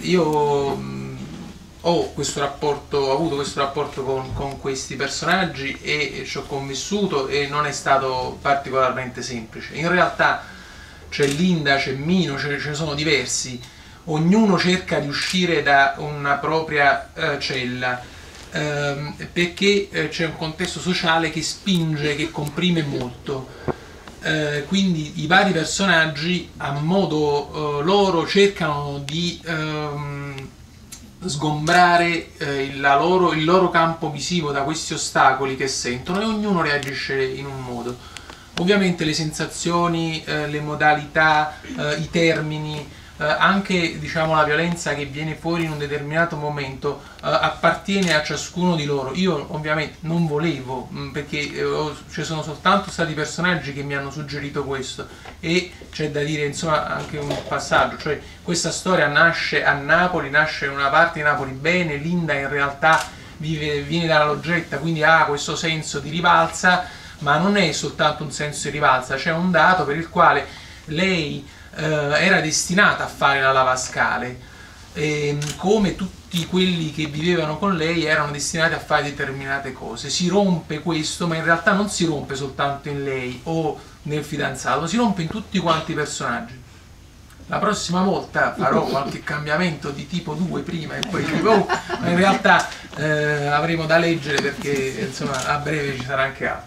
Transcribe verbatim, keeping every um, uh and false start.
Io ho questo rapporto, ho avuto questo rapporto con, con questi personaggi e ci ho convissuto e non è stato particolarmente semplice. In realtà c'è Linda, c'è Mino, ce ne sono diversi, ognuno cerca di uscire da una propria eh, cella ehm, perché eh, c'è un contesto sociale che spinge, che comprime molto. Eh, quindi i vari personaggi a modo eh, loro cercano di ehm, sgombrare eh, la loro, il loro campo visivo da questi ostacoli che sentono e ognuno reagisce in un modo. Ovviamente le sensazioni, eh, le modalità, eh, i termini, eh, anche diciamo, la violenza che viene fuori in un determinato momento eh, appartiene a ciascuno di loro. Io ovviamente non volevo, mh, perché eh, ho, ci sono soltanto stati personaggi che mi hanno suggerito questo, e c'è da dire insomma anche un passaggio, cioè questa storia nasce a Napoli, nasce in una parte di Napoli bene, Linda in realtà vive, viene dalla Loggetta, quindi ha questo senso di rivalsa, ma non è soltanto un senso di rivalsa, c'è un dato per il quale lei era destinata a fare la lavascale, e come tutti quelli che vivevano con lei erano destinati a fare determinate cose. Si rompe questo, ma in realtà non si rompe soltanto in lei o nel fidanzato, si rompe in tutti quanti i personaggi. La prossima volta farò qualche cambiamento di tipo due prima e poi tipo uno, ma in realtà eh, avremo da leggere perché insomma a breve ci sarà anche altro.